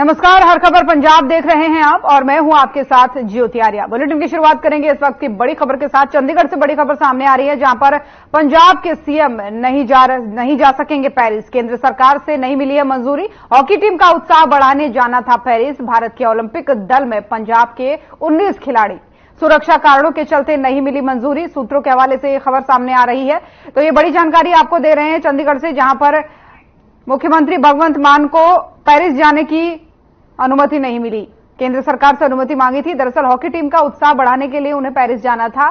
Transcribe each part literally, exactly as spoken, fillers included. नमस्कार, हर खबर पंजाब देख रहे हैं आप और मैं हूं आपके साथ ज्योति आर्य। बुलेटिन की शुरुआत करेंगे इस वक्त की बड़ी खबर के साथ। चंडीगढ़ से बड़ी खबर सामने आ रही है, जहां पर पंजाब के सीएम नहीं जा नहीं जा सकेंगे पेरिस। केंद्र सरकार से नहीं मिली है मंजूरी। हॉकी टीम का उत्साह बढ़ाने जाना था पेरिस। भारत के ओलंपिक दल में पंजाब के उन्नीस खिलाड़ी, सुरक्षा कारणों के चलते नहीं मिली मंजूरी। सूत्रों के हवाले से ये खबर सामने आ रही है। तो ये बड़ी जानकारी आपको दे रहे हैं चंडीगढ़ से, जहां पर मुख्यमंत्री भगवंत मान को पेरिस जाने की अनुमति नहीं मिली। केंद्र सरकार से अनुमति मांगी थी। दरअसल हॉकी टीम का उत्साह बढ़ाने के लिए उन्हें पेरिस जाना था।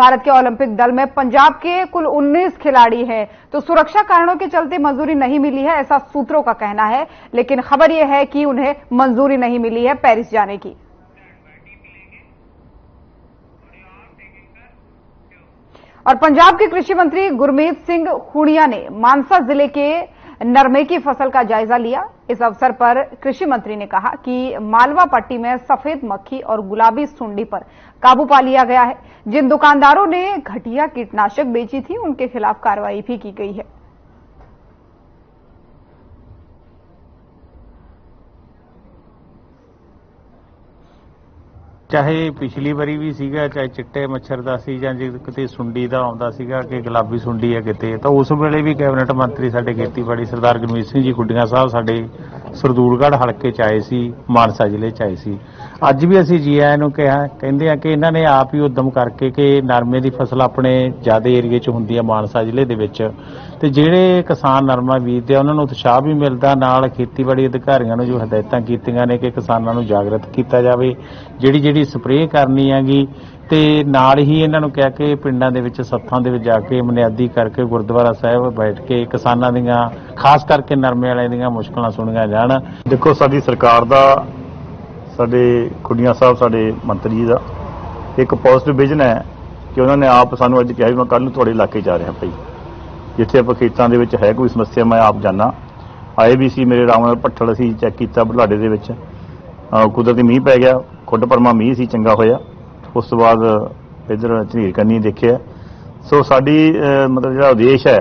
भारत के ओलंपिक दल में पंजाब के कुल उन्नीस खिलाड़ी हैं, तो सुरक्षा कारणों के चलते मंजूरी नहीं मिली है, ऐसा सूत्रों का कहना है। लेकिन खबर यह है कि उन्हें मंजूरी नहीं मिली है पेरिस जाने की। और पंजाब के कृषि मंत्री गुरमीत सिंह खुणिया ने मानसा जिले के नरमे की फसल का जायजा लिया। इस अवसर पर कृषि मंत्री ने कहा कि मालवा पट्टी में सफेद मक्खी और गुलाबी सुंडी पर काबू पा लिया गया है। जिन दुकानदारों ने घटिया कीटनाशक बेची थी, उनके खिलाफ कार्रवाई भी की गई है। चाहे पिछली बारी भी सीगा, चाहे चिट्टे मच्छर का सी जां किते सुंडी का आउंदा सीगा कि गुलाबी सुंडी है किते, तो उस वेले भी कैबिनेट मंत्री साडे खेतीबाड़ी सरदार गणवीर सिंह जी गुड्डियां साहब साडे सरदूलगढ़ हलके च आए सी, मानसा जिले च आए सी। अज भी असीं जी आए नूं कहा कहिंदे आ कि इन्हां ने आप ही उदम करके कि नरमे की फसल अपने ज्यादा एरिए च हुंदी है मानसा जिले दे विच, ते जिहड़े किसान नरमा बीजदे उन्हां नूं उत्साह भी मिलदा। नाल खेतीबाड़ी अधिकारियां नूं जो हिदायतां कीतीआं ने कि किसानां नूं जागृत कीता जावे, जिहड़ी जिहड़ी स्प्रे करनी हैगी, तो नाल ही इन्हां नूं कहा कि पिंडां दे विच सत्थां दे विच जाके मनियादी करके गुरुद्वारा साहिब बैठ के किसानां दीआं खास करके नरमे वालिआं दीआं मुश्कलां सुणीआं जाण। देखो, साडी सरकार दा साडे खुणिया साहब साडे मंत्री जी दा एक पॉजिटिव विजन है कि उन्होंने आप सानूं अज कहा मैं कल नूं तुहाडे इलाके जा रिहा भाई, जिथे आप खेतों के है कोई समस्या मैं आप जाना। आए भी सी मेरे राम भट्ठल असी चैक किया बरलाडे के, कुदरती मीह पै गया, खुड परमा मीह सी, चंगा होया। उस तो बाद इधर झनीर करनी देखिए। सो साडी मतलब जो उद्देश है,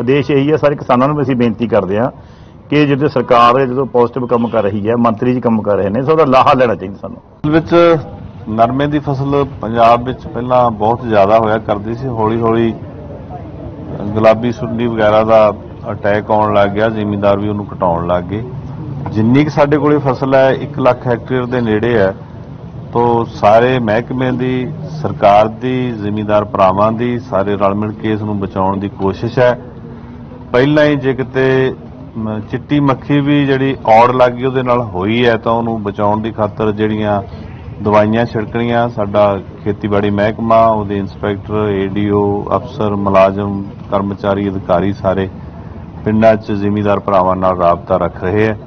उद्देश यही है सारे किसानों में असी बेनती करते हैं कि जो सरकार जो पॉजिटिव काम कर रही है, मंत्री जी काम कर रहे हैं, सो उसका लाहा लेना चाहिए। सानूं नरमे की फसल पंजाब में पहला बहुत ज़्यादा होया करती सी, हौली हौली गुलाबी सुंडी वगैरह का अटैक आने लग गया, जिमीदार भी उन्होंने कटाने लग गए। जिन्नी साढ़े को फसल है एक लाख हैक्टेयर के नेड़े है, तो सारे महकमे की सरकार की जिमीदार भरावां की सारे रल मिल के इसनूं बचाने की कोशिश है। पहला ही जे किते चिट्टी मक्खी भी जिहड़ी औड़ लग गई उहदे नाल होई है, तो उन्होंने बचाने की खातर जिहड़ियां दवाइयां छिड़कणियां साडा खेतीबाड़ी महकमा उहदे इंस्पैक्टर एडीओ अफसर मुलाजम कर्मचारी अधिकारी सारे पिंडां च जिमीदार भरावां नाल राबता रख रहे हैं।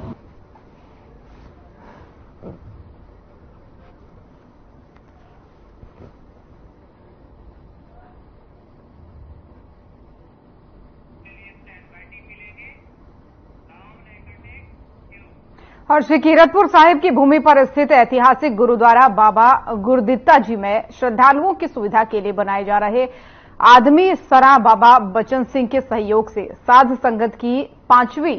और श्री कीरतपुर साहिब की भूमि पर स्थित ऐतिहासिक गुरुद्वारा बाबा गुरदित्ता जी में श्रद्धालुओं की सुविधा के लिए बनाए जा रहे आदमी सरा बाबा बचन सिंह के सहयोग से साध संगत की पांचवी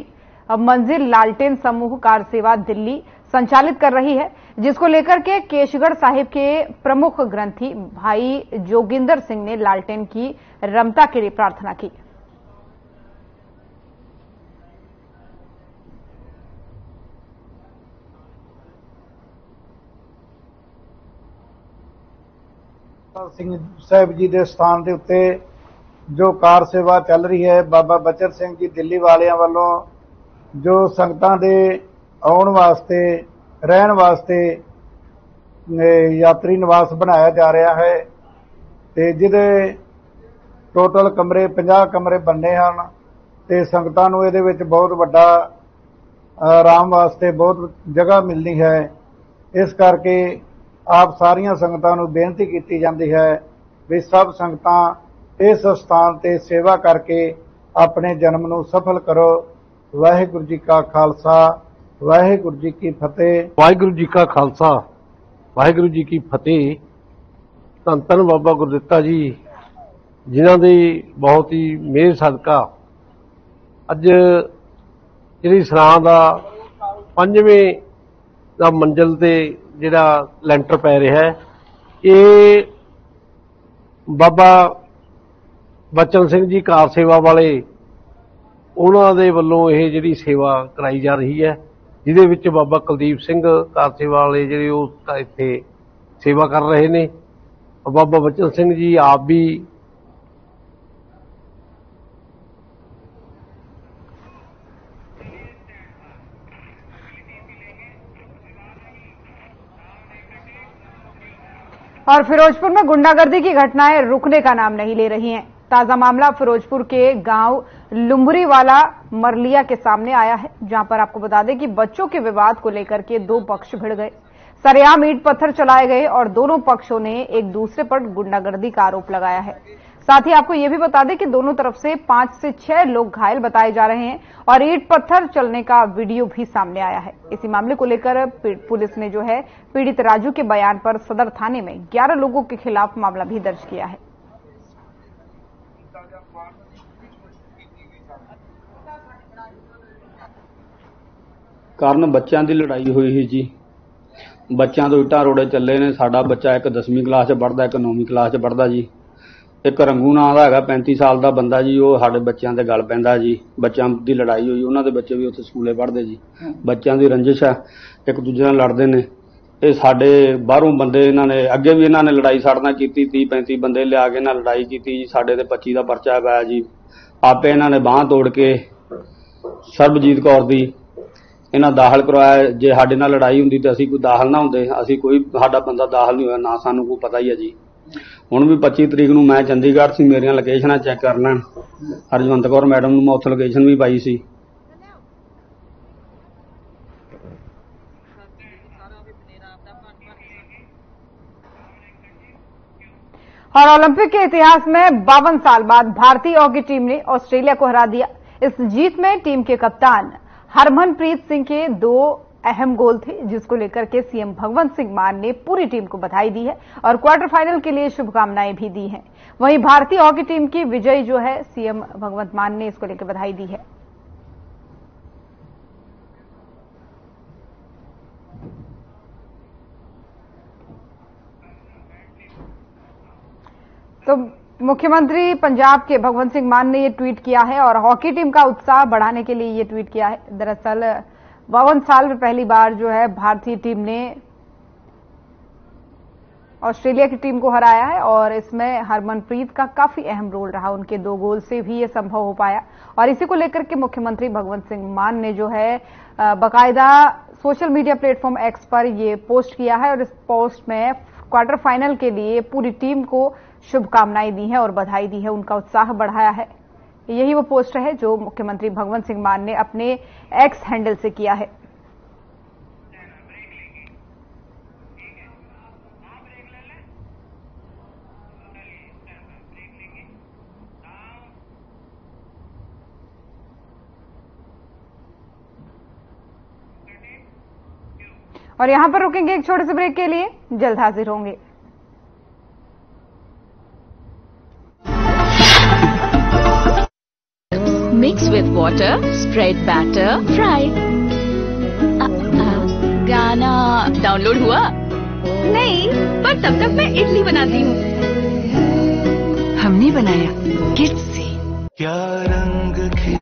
मंजिल लालटेन समूह कार सेवा दिल्ली संचालित कर रही है, जिसको लेकर के केशगढ़ साहिब के प्रमुख ग्रंथी भाई जोगिंदर सिंह ने लालटेन की रमता के लिए प्रार्थना की। सिंह साहब जी के स्थान के उत्ते जो कार सेवा चल रही है, बाबा बचन सिंह जी दिल्ली वालियां वालों जो संगतां दे आउण वास्ते रहण वास्ते यात्री निवास बनाया जा रहा है, तो जिहदे टोटल कमरे पचास कमरे बनने हैं, तो संगतां नूं इहदे विच बहुत वड्डा आराम वास्ते बहुत जगह मिलनी है। इस करके आप सारिया संगतां नूं बेनती की जाती है भी सब संगतां इस स्थान ते सेवा करके अपने जन्म नूं सफल करो। वाहिगुरू जी का खालसा, वाहिगुरू जी की फतेह। वाहिगुरू जी का खालसा, वाहिगुरू जी की फतेह। धन धन बाबा गुरदित्ता जी जिन्हां दी बहुत ही मेहर सदका अज श्री सरां दा पंजवें ਦਾ ਮੰਜ਼ਲ ਤੇ ਜਿਹੜਾ ਲੈਂਟਰ ਪੈ ਰਿਹਾ ਹੈ ਇਹ ਬਾਬਾ बचन सिंह जी कार सेवा वाले उन्हां दे वल्लों यह जिहड़ी सेवा कराई जा रही है, जिहदे विच बाबा कुलदीप सिंह कार सेवा वाले जिहड़े ओह इत्थे सेवा कर रहे ने। बाबा बचन सिंह जी आप भी और फिरोजपुर में गुंडागर्दी की घटनाएं रुकने का नाम नहीं ले रही हैं। ताजा मामला फिरोजपुर के गांव लुम्बरीवाला मरलिया के सामने आया है, जहां पर आपको बता दें कि बच्चों के विवाद को लेकर के दो पक्ष भिड़ गए। सरेआम ईंट पत्थर चलाए गए और दोनों पक्षों ने एक दूसरे पर गुंडागर्दी का आरोप लगाया है। साथ ही आपको यह भी बता दें कि दोनों तरफ से पांच से छह लोग घायल बताए जा रहे हैं और ईंट पत्थर चलने का वीडियो भी सामने आया है। इसी मामले को लेकर पुलिस ने जो है पीड़ित राजू के बयान पर सदर थाने में ग्यारह लोगों के खिलाफ मामला भी दर्ज किया है। कारण बच्चों की लड़ाई हुई है जी, बच्चों तो ईटा रोड़े चले ने। साडा बच्चा एक दसवीं क्लास पढ़ता, एक नौवीं क्लास पढ़ता जी। एक रंगू नाम का है पैंती साल का बंदा जी, वो साढ़े बच्चों के गल पैंदा जी। बच्चों की लड़ाई हुई, उन्होंने बच्चे भी उत्थे स्कूले पढ़ते जी। बच्चों की रंजिश है, एक दूजे नाल लड़ते ने। ये साढ़े बाहरों बंदे इन्होंने अगे भी इन्होंने लड़ाई साढ़े की तीह पैंती बंदे लिया के इन्होंने लड़ाई की जी। साढ़े तो पच्ची का परचा पाया जी, आपे इन्होंने बांह तोड़ के सरबजीत कौर की इन्हें दाखिल करवाया। जे साढ़े नाल लड़ाई होंदी तो असीं कोई दाखिल ना होंदे, असीं कोई साडा बंदा दाखिल नहीं होया, ना सानू कोई पता ही है जी। हुण भी पच्ची तरीक नूं मैं चंडीगढ़ सी, मेरियां लोकेशनां चैक कर लैण। हरभजन कौर मैडम नूं मैं उत्थे लोकेशन भी पाई सी। और ओलंपिक के इतिहास में बावन साल बाद भारतीय हॉकी टीम ने ऑस्ट्रेलिया को हरा दिया। इस जीत में टीम के कप्तान हरमनप्रीत सिंह के दो अहम गोल थे, जिसको लेकर के सीएम भगवंत सिंह मान ने पूरी टीम को बधाई दी है और क्वार्टर फाइनल के लिए शुभकामनाएं भी दी हैं। वहीं भारतीय हॉकी टीम की विजयी जो है सीएम भगवंत मान ने इसको लेकर बधाई दी है। तो मुख्यमंत्री पंजाब के भगवंत सिंह मान ने ये ट्वीट किया है और हॉकी टीम का उत्साह बढ़ाने के लिए ये ट्वीट किया है। दरअसल बावन साल में पहली बार जो है भारतीय टीम ने ऑस्ट्रेलिया की टीम को हराया है और इसमें हरमनप्रीत का काफी अहम रोल रहा। उनके दो गोल से भी ये संभव हो पाया और इसी को लेकर के मुख्यमंत्री भगवंत सिंह मान ने जो है बाकायदा सोशल मीडिया प्लेटफॉर्म एक्स पर ये पोस्ट किया है और इस पोस्ट में क्वार्टर फाइनल के लिए पूरी टीम को शुभकामनाएं दी हैं और बधाई दी है, उनका उत्साह बढ़ाया है। यही वो पोस्ट है जो मुख्यमंत्री भगवंत सिंह मान ने अपने एक्स हैंडल से किया है। और यहां पर रुकेंगे एक छोटे से ब्रेक के लिए, जल्द हाजिर होंगे। Mix with water, spread batter, fry. आ, आ, गाना डाउनलोड हुआ? नहीं, पर तब तक मैं इडली बनाती हूँ। हमने बनाया किड्स से। क्या रंग खे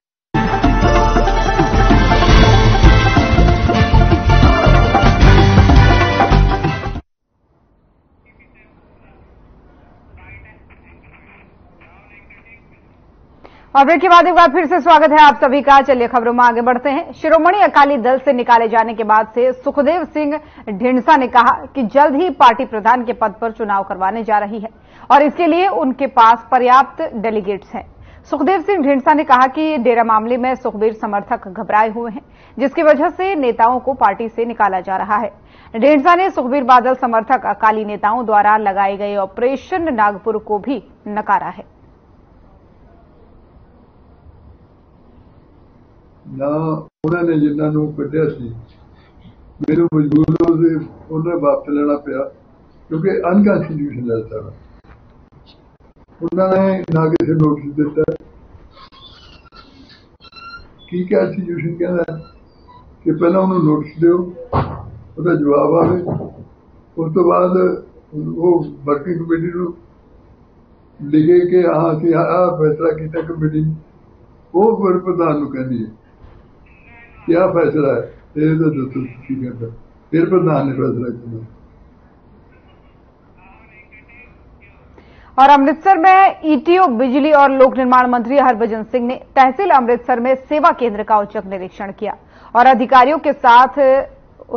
और ब्रेक के बाद एक बार फिर से स्वागत है आप सभी का। चलिए खबरों में आगे बढ़ते हैं। शिरोमणि अकाली दल से निकाले जाने के बाद से सुखदेव सिंह ढिंडसा ने कहा कि जल्द ही पार्टी प्रधान के पद पर चुनाव करवाने जा रही है और इसके लिए उनके पास पर्याप्त डेलीगेट्स हैं। सुखदेव सिंह ढिंडसा ने कहा कि डेरा मामले में सुखबीर समर्थक घबराए हुए हैं, जिसकी वजह से नेताओं को पार्टी से निकाला जा रहा है। ढिंडसा ने सुखबीर बादल समर्थक अकाली नेताओं द्वारा लगाए गए ऑपरेशन नागपुर को भी नकारा है। ना उन्होंने जिन्होंने कटिया मेरे मजबूर उन्हें वापस लेना पाया क्योंकि अनकॉन्स्टिट्यूशनल था। उन्होंने ना किसी नोटिस दिता कि कॉन्स्टिट्यूशन कहना है कि पहला उन्होंने नोटिस दो ਉਹਦਾ ਜਵਾਬ ਆਵੇ। ਉਸ ਤੋਂ ਬਾਅਦ ਉਹ ਵਰਕਿੰਗ ਕਮੇਟੀ ਨੂੰ ਲਿਖੇ ਕਿ ਆਹ ਅਸੀਂ ਆਹ ਫੈਸਲਾ ਕੀਤਾ ਕਮੇਟੀ, ਉਹ ਫਿਰ ਪ੍ਰਧਾਨ ਨੂੰ ਕਹਿੰਦੀ ਹੈ ਕਿ ਆਹ ਫੈਸਲਾ ਹੈ, ਇਹ ਤਾਂ ਦੱਸੋ ਕੀ ਕਹਿੰਦਾ। ਫਿਰ ਪ੍ਰਧਾਨ ਨੇ ਫੈਸਲਾ ਕੀਤਾ। और अमृतसर में ईटीओ बिजली और लोक निर्माण मंत्री हरभजन सिंह ने तहसील अमृतसर में सेवा केंद्र का औचक निरीक्षण किया और अधिकारियों के साथ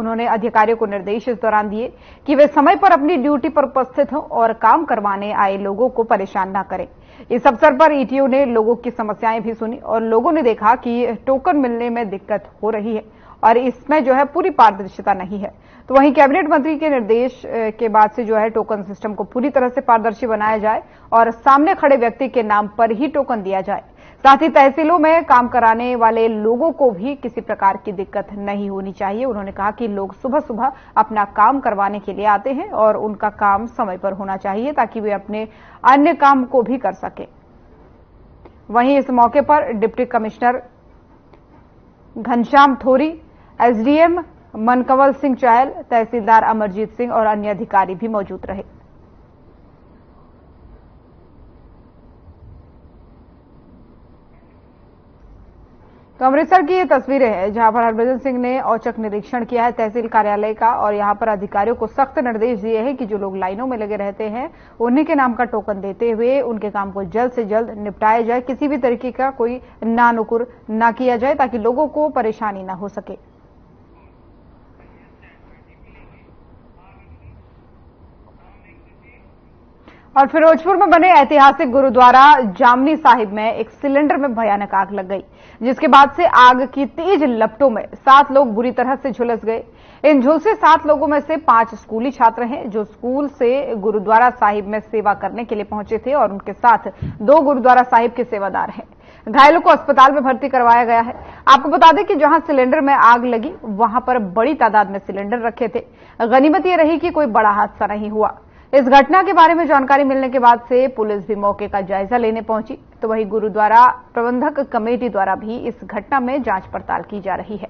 उन्होंने अधिकारियों को निर्देश इस दौरान दिए कि वे समय पर अपनी ड्यूटी पर उपस्थित हों और काम करवाने आए लोगों को परेशान न करें। इस अवसर पर ईटीओ ने लोगों की समस्याएं भी सुनी और लोगों ने देखा कि टोकन मिलने में दिक्कत हो रही है और इसमें जो है पूरी पारदर्शिता नहीं है। तो वहीं कैबिनेट मंत्री के निर्देश के बाद से जो है टोकन सिस्टम को पूरी तरह से पारदर्शी बनाया जाए और सामने खड़े व्यक्ति के नाम पर ही टोकन दिया जाए। साथ ही तहसीलों में काम कराने वाले लोगों को भी किसी प्रकार की दिक्कत नहीं होनी चाहिए। उन्होंने कहा कि लोग सुबह सुबह अपना काम करवाने के लिए आते हैं और उनका काम समय पर होना चाहिए ताकि वे अपने अन्य काम को भी कर सकें। वहीं इस मौके पर deputy commissioner Ghanshyam Thori, SDM Mankanwal Singh Chahal, तहसीलदार अमरजीत सिंह और अन्य अधिकारी भी मौजूद रहे। तो अमृतसर की ये तस्वीरें हैं जहां पर हरभजन सिंह ने औचक निरीक्षण किया है तहसील कार्यालय का और यहां पर अधिकारियों को सख्त निर्देश दिए हैं कि जो लोग लाइनों में लगे रहते हैं उन्हीं के नाम का टोकन देते हुए उनके काम को जल्द से जल्द निपटाया जाए। किसी भी तरीके का कोई नानुकुर ना किया जाए ताकि लोगों को परेशानी न हो सके। और फिरोजपुर में बने ऐतिहासिक गुरुद्वारा जामनी साहिब में एक सिलेंडर में भयानक आग लग गई, जिसके बाद से आग की तेज लपटों में सात लोग बुरी तरह से झुलस गए। इन झुलसे सात लोगों में से पांच स्कूली छात्र हैं जो स्कूल से गुरुद्वारा साहिब में सेवा करने के लिए पहुंचे थे और उनके साथ दो गुरुद्वारा साहिब के सेवादार हैं। घायलों को अस्पताल में भर्ती करवाया गया है। आपको बता दें कि जहां सिलेंडर में आग लगी वहां पर बड़ी तादाद में सिलेंडर रखे थे। गनीमत यह रही कि कोई बड़ा हादसा नहीं हुआ। इस घटना के बारे में जानकारी मिलने के बाद से पुलिस भी मौके का जायजा लेने पहुंची। तो वहीं गुरुद्वारा प्रबंधक कमेटी द्वारा भी इस घटना में जांच पड़ताल की जा रही है।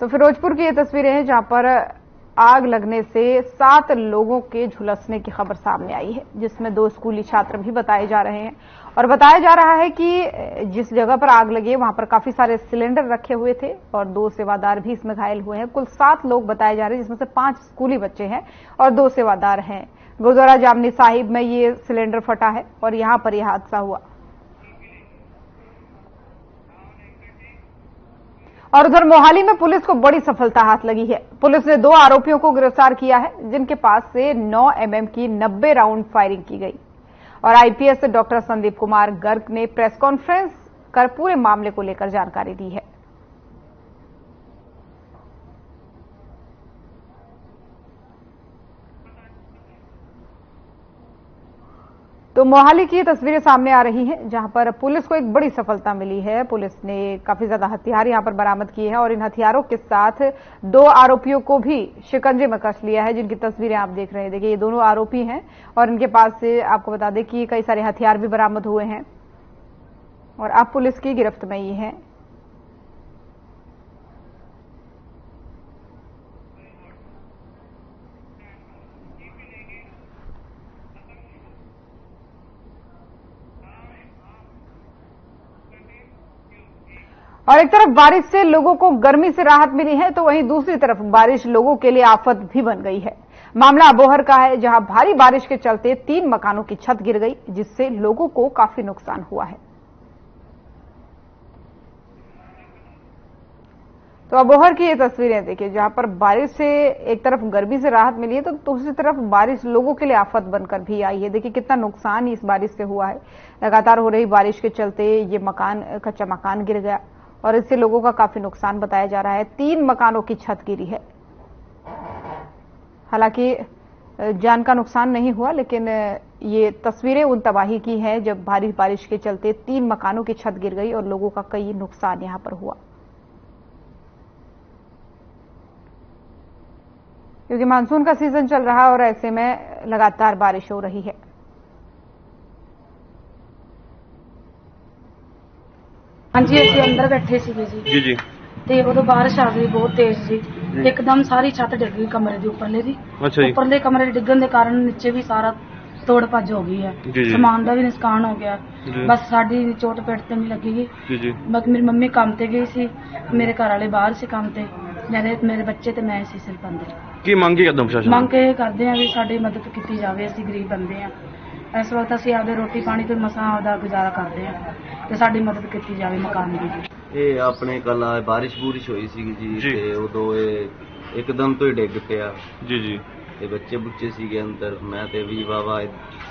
तो फिरोजपुर की ये तस्वीरें हैं जहां पर आग लगने से सात लोगों के झुलसने की खबर सामने आई है, जिसमें दो स्कूली छात्र भी बताए जा रहे हैं। और बताया जा रहा है कि जिस जगह पर आग लगी वहां पर काफी सारे सिलेंडर रखे हुए थे और दो सेवादार भी इसमें घायल हुए हैं। कुल सात लोग बताए जा रहे हैं, जिसमें से पांच स्कूली बच्चे हैं और दो सेवादार हैं। गुरुद्वारा जामनी साहिब में ये सिलेंडर फटा है और यहां पर यह हादसा हुआ। और उधर मोहाली में पुलिस को बड़ी सफलता हाथ लगी है। पुलिस ने दो आरोपियों को गिरफ्तार किया है, जिनके पास से नौ एम एम की नब्बे राउंड फायरिंग की गई। और आईपीएस डॉक्टर संदीप कुमार गर्ग ने प्रेस कॉन्फ्रेंस कर पूरे मामले को लेकर जानकारी दी है। तो मोहाली की तस्वीरें सामने आ रही हैं जहां पर पुलिस को एक बड़ी सफलता मिली है। पुलिस ने काफी ज्यादा हथियार यहां पर बरामद किए हैं और इन हथियारों के साथ दो आरोपियों को भी शिकंजे में कस लिया है, जिनकी तस्वीरें आप देख रहे हैं। देखिए ये दोनों आरोपी हैं और इनके पास से आपको बता दें कि कई सारे हथियार भी बरामद हुए हैं और अब पुलिस की गिरफ्त में ये है। और एक तरफ बारिश से लोगों को गर्मी से राहत मिली है तो वहीं दूसरी तरफ बारिश लोगों के लिए आफत भी बन गई है। मामला अबोहर का है जहां भारी बारिश के चलते तीन मकानों की छत गिर गई, जिससे लोगों को काफी नुकसान हुआ है। तो अबोहर की ये तस्वीरें देखिए जहां पर बारिश से एक तरफ गर्मी से राहत मिली है तो दूसरी तरफ बारिश लोगों के लिए आफत बनकर भी आई है। देखिए कितना नुकसान इस बारिश से हुआ है। लगातार हो रही बारिश के चलते ये मकान कच्चा मकान गिर गया और इससे लोगों का काफी नुकसान बताया जा रहा है। तीन मकानों की छत गिरी है। हालांकि जान का नुकसान नहीं हुआ, लेकिन ये तस्वीरें उन तबाही की हैं जब भारी बारिश के चलते तीन मकानों की छत गिर गई और लोगों का कई नुकसान यहां पर हुआ, क्योंकि मानसून का सीजन चल रहा है और ऐसे में लगातार बारिश हो रही है। जी अभी अंदर बैठे थे जी जी ते उदो बारिश आ गई बहुत तेज जी, एकदम सारी छत डिग गई कमरे के उपरले जी। अच्छा, उपरले कमरे डिगन के कारण नीचे भी सारा तोड़ भज हो गई है, समान का भी नुकसान हो गया। बस साडी चोट पेट तो नहीं लगी गई, बस मेरी मम्मी काम से गई सी, मेरे घर वाले बाहर से काम से, मेरे मेरे बच्चे तो मैं सिर्फ अंदर। की मंग मंग करते हैं भी साडी मदद की जाए, असीं गरीब बंदे हैं, इस वक्त असीं आपदे रोटी पानी तो मसां आपदा गुजारा करते हैं, तो साडी मदद की जाए मकान की। ये अपने कल बारिश बूरिश हुई सी जी, उदो एकदम तो ही डिग पिया जी जी, बच्चे बुच्चे सीगे अंदर, मैं ते भी बाबा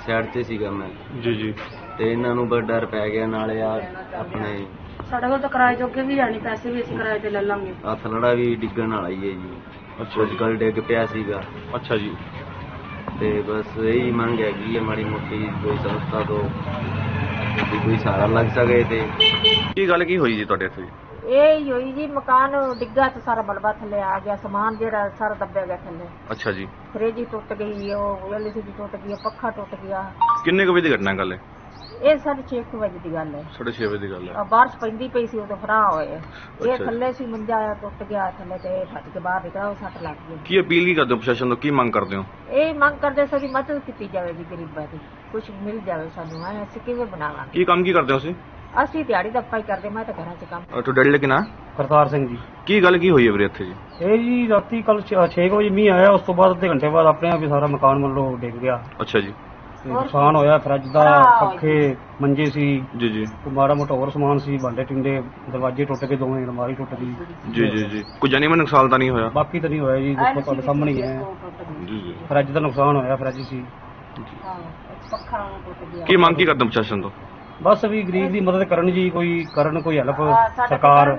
साइड ते सीगा मैं जी जी, ते इन्हां नूं बड़ा डर पै गया, नाले अपने साडा कोल तां किराए जोगे भी आणी, पैसे भी असीं किराए ते ले लांगे, हथ लड़ा भी डिगण वाला ही है जी। अच्छा, अज कल डिग पिया सीगा। अच्छा जी, ते बस यही मंग हैगी माड़ी मोटी कोई संस्था तो कोई सहारा लग सके। ते की गल की होई जी तुहाडे इत्थे? यही हुई जी, मकान डिगा तो सारा मलबा थले आ गया, समान जरा सारा दबा गया थले। अच्छा जी, फ्रिज टूट गई, एल सी डी टूट गई, पखा टूट गया। किन्ने बजे की घटना गल है? ये साढ़े छे बजे की गल है, साढ़े छे बजे की गल है। बारिश पैंदी पई सी, उदो फराह होए, ये थले सी मंजा टूट गया थले, ते भज के बाहर निकला, सट लग गई। की अपील की करते हो प्रशासन को, की मंग करते हो? यही मंग करते सारी मदद की जाएगी, गरीबां दी कुछ मिल जाए सानू, असीं किवें बनावांगे। की काम की करते हो तुसीं? असली दिहाड़ी दफ्फा ही करते, मैं तो घर च काम। तो डैडी लेकिन करतार सिंह जी, की गल की हुई है वीरे इत्थे जी? ये जी राती कल छे बजे मीह आया, उस तो बाद अद्धे घंटे बाद अपने आप ही सारा मकान मल्लो डिग गया। अच्छा जी, नुकसान होया फ्रिज दा, पखे मंजे सी जी जी, माड़ा मोटा होर समान सी, भांडे टिंडे, दरवाजे टुट गए दोवें, अलमारी टुट गई जी जी जी। कोई जानी मानी नुकसान तो नहीं होया? बाकी तो नहीं होया जी, देखो तुहाडे सामणे ही है, फ्रिज दा नुकसान होया, फ्रिज सी। की मंग की करदे प्रशासन तो? बस अभी गरीब की मदद करन जी, कोई करन, कोई हेल्प सरकार।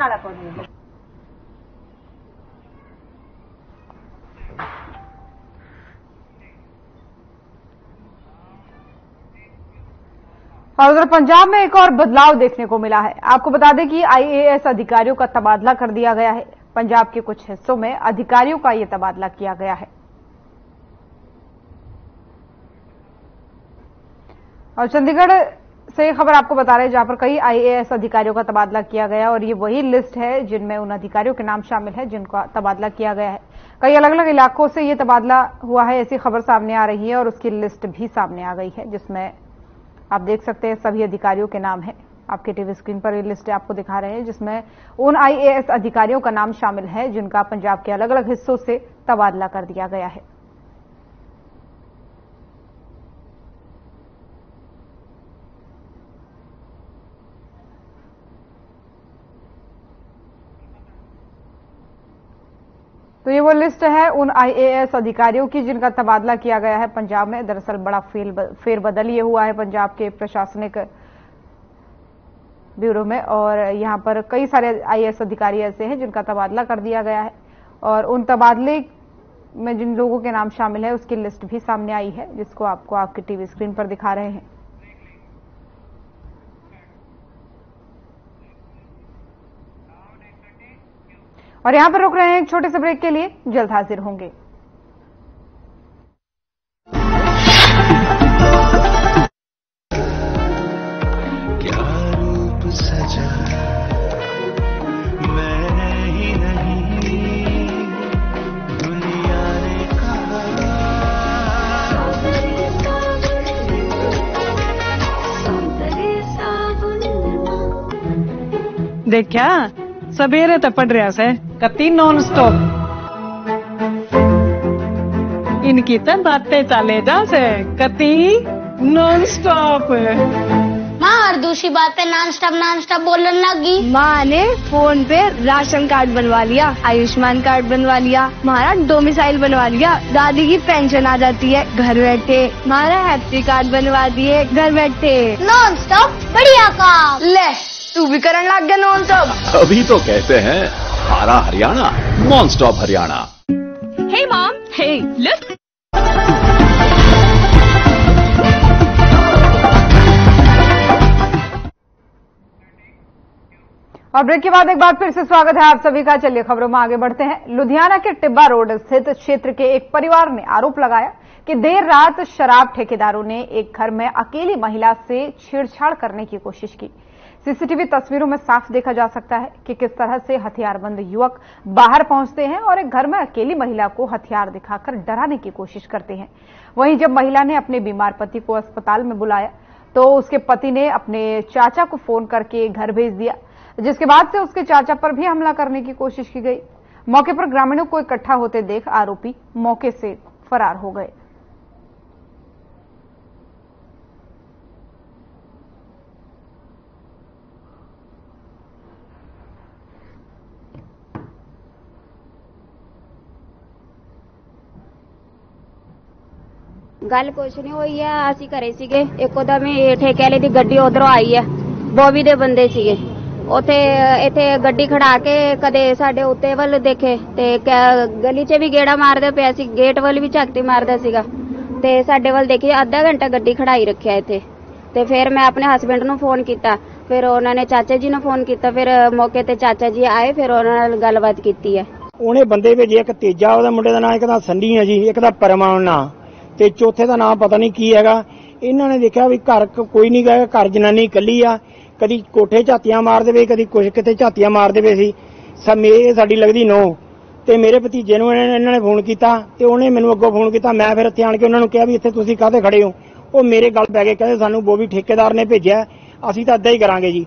और उधर पंजाब में एक और बदलाव देखने को मिला है। आपको बता दें कि आई ए एस अधिकारियों का तबादला कर दिया गया है। पंजाब के कुछ हिस्सों में अधिकारियों का ये तबादला किया गया है। और चंडीगढ़ से खबर आपको बता रहे हैं जहां पर कई आई ए एस अधिकारियों का तबादला किया गया, और ये वही लिस्ट है जिनमें उन अधिकारियों के नाम शामिल है जिनका तबादला किया गया है। कई अलग अलग इलाकों से ये तबादला हुआ है, ऐसी खबर सामने आ रही है, और उसकी लिस्ट भी सामने आ गई है जिसमें आप देख सकते हैं सभी अधिकारियों के नाम है। आपके टीवी स्क्रीन पर ये लिस्ट आपको दिखा रहे हैं जिसमें उन आई ए एस अधिकारियों का नाम शामिल है जिनका पंजाब के अलग अलग हिस्सों से तबादला कर दिया गया है। तो ये वो लिस्ट है उन आई ए एस अधिकारियों की जिनका तबादला किया गया है पंजाब में। दरअसल बड़ा फेरबदल ये हुआ है पंजाब के प्रशासनिक ब्यूरो में, और यहाँ पर कई सारे आई ए एस अधिकारी ऐसे हैं जिनका तबादला कर दिया गया है, और उन तबादले में जिन लोगों के नाम शामिल है उसकी लिस्ट भी सामने आई है जिसको आपको आपकी टीवी स्क्रीन पर दिखा रहे हैं। और यहां पर रुक रहे हैं एक छोटे से ब्रेक के लिए, जल्द हाजिर होंगे। क्या रूप सजा मैं ही नहीं, दुनिया ने कहा देखा सवेरे तो पढ़ रहा से कती नॉन स्टॉप, इनकी तो बातें चले जा से कती नॉन स्टॉप। माँ और दूसरी बातें नॉन स्टॉप नॉन स्टॉप बोलने लगी। माँ ने फोन पे राशन कार्ड बनवा लिया, आयुष्मान कार्ड बनवा लिया, हमारा डोमिसाइल बनवा लिया, दादी की पेंशन आ जाती है घर बैठे, हमारा हैप्पी कार्ड बनवा दिए घर बैठे। नॉन स्टॉप बढ़िया काम, ले तू भी करने लग गया नॉन स्टॉप। अभी तो कहते हैं हमारा Haryana non stop Haryana. Hey mom, hey lift. और ब्रेक के बाद एक बार फिर से स्वागत है आप सभी का। चलिए खबरों में आगे बढ़ते हैं। लुधियाना के टिब्बा रोड स्थित क्षेत्र के एक परिवार ने आरोप लगाया कि देर रात शराब ठेकेदारों ने एक घर में अकेली महिला से छेड़छाड़ करने की कोशिश की। सीसीटीवी तस्वीरों में साफ देखा जा सकता है कि किस तरह से हथियारबंद युवक बाहर पहुंचते हैं और एक घर में अकेली महिला को हथियार दिखाकर डराने की कोशिश करते हैं। वहीं जब महिला ने अपने बीमार पति को अस्पताल में बुलाया तो उसके पति ने अपने चाचा को फोन करके घर भेज दिया, जिसके बाद से उसके चाचा पर भी हमला करने की कोशिश की गई। मौके पर ग्रामीणों को इकट्ठा होते देख आरोपी मौके से फरार हो गए। गल कुछ नहीं हुई है, असि घरे सीगे, एको दम ठेके वाले दी गड्डी उधरों आई है, बॉबी दे बंदे सीगे उथे इथे गड्डी खड़ा के कदे साडे उत्ते वल देखे ते गली च भी गेड़ा मारदे पिया सी, गेट वल भी झाकती मारदा सीगा ते साडे वल देखी आधा घंटा गड्डी खड़ाई रखिया इथे ते फिर मैं अपने हस्बैंड नूं फोन कीता, फिर उन्होंने चाचा जी नूं फोन कीता, फिर मौके ते चाचा जी आए, फिर उन्हां नाल गलबात कीती है। उन्हें बंदे भेजे, एक तेजा ओहदा मुंडे दा नाम, एक दा संडी है जी, एक दा परमान नाम ਤੇ ਚੌਥੇ ਦਾ नाम पता नहीं की है। ਇਹਨਾਂ ਨੇ ਦੇਖਿਆ ਵੀ घर कोई नहीं गया, घर जनानी ਇਕੱਲੀ ਆ, कभी कोठे ਝਾਤੀਆਂ मार देवे, कभी कुछ ਕਿਤੇ ਝਾਤੀਆਂ मार देवे ਸੀ। ਇਹ ਸਾਡੀ लगती नो ਤੇ मेरे ਭਤੀਜੇ ਨੂੰ ਇਹਨਾਂ ਨੇ फोन किया ਤੇ ਉਹਨੇ ਮੈਨੂੰ ਅੱਗੋਂ फोन किया। मैं फिर ਇੱਥੇ ਆਣ ਕੇ ਉਹਨਾਂ ਨੂੰ ਕਿਹਾ ਵੀ ਇੱਥੇ ਤੁਸੀਂ ਕਾਹਦੇ ਖੜੇ ਹੋ। ਉਹ मेरे गल ਪੈ ਗਏ, ਕਹਿੰਦੇ ਸਾਨੂੰ ਬੋਬੀ ਠੇਕੇਦਾਰ ਨੇ ਭੇਜਿਆ, ਅਸੀਂ ਤਾਂ ਇਦਾਂ ਹੀ ਕਰਾਂਗੇ जी।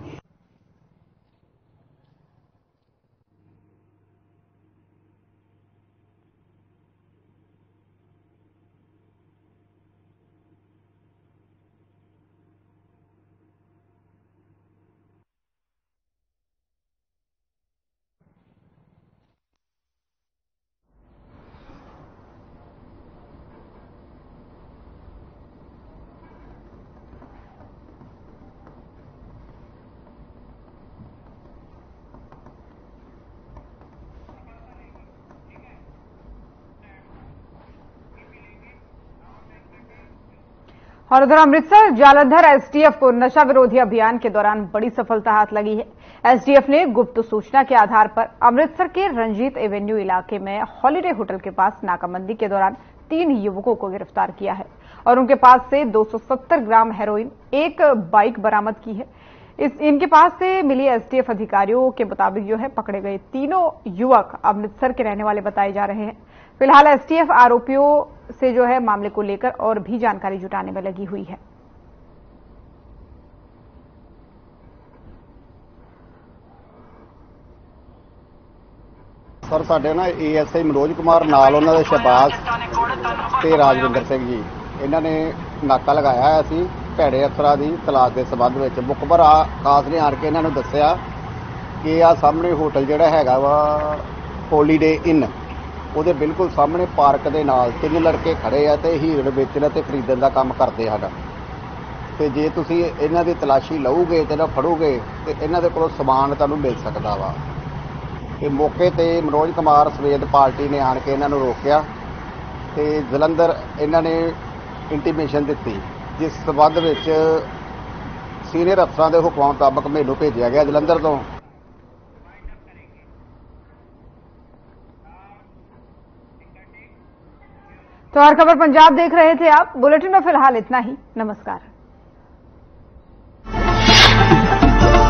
और उधर अमृतसर जालंधर एसटीएफ को नशा विरोधी अभियान के दौरान बड़ी सफलता हाथ लगी है। एसटीएफ ने गुप्त सूचना के आधार पर अमृतसर के रंजीत एवेन्यू इलाके में हॉलिडे होटल के पास नाकाबंदी के दौरान तीन युवकों को गिरफ्तार किया है और उनके पास से दो सौ सत्तर ग्राम हेरोइन, एक बाइक बरामद की है। इस इनके पास से मिली एसटीएफ अधिकारियों के मुताबिक जो है पकड़े गए तीनों युवक अमृतसर के रहने वाले बताए जा रहे हैं। फिलहाल एसटीएफ आरोपियों से जो है मामले को लेकर और भी जानकारी जुटाने में लगी हुई है। सर साडे ना एएसआई मनोज कुमार नाल उन्होंने शहबाज ते राजविंदर सिंह जी इन्हों ने नाका लगाया है भैड़े अफसरां की तलाश के संबंध में। मुखबर खास ने आके इन्हों दस्या कि आ सामने होटल जिहड़ा हैगा वा हॉलीडे इन, ਉਹਦੇ बिल्कुल सामने पार्क के नाल तीन लड़के खड़े है तो हीरोइन बेचने ते खरीदण का काम करते हैं। तो जे तुसीं इन्हां दी तलाशी लओगे तो इन्हां फड़ोगे तो इन्हां दे कोलों समान तुहानूं मिल सकता वा। ते मौके ते मनोज कुमार समेत पार्टी ने आण के इन्हां नूं रोकिया ते जलंधर इन्हां ने इंटीमेशन दित्ती, जिस संबंध विच सीनियर अफसरां दे हुक्मां मुताबक मैनूं भेजिया गया जलंधर तों। तो हर खबर पंजाब देख रहे थे आप। बुलेटिन में फिलहाल इतना ही। नमस्कार।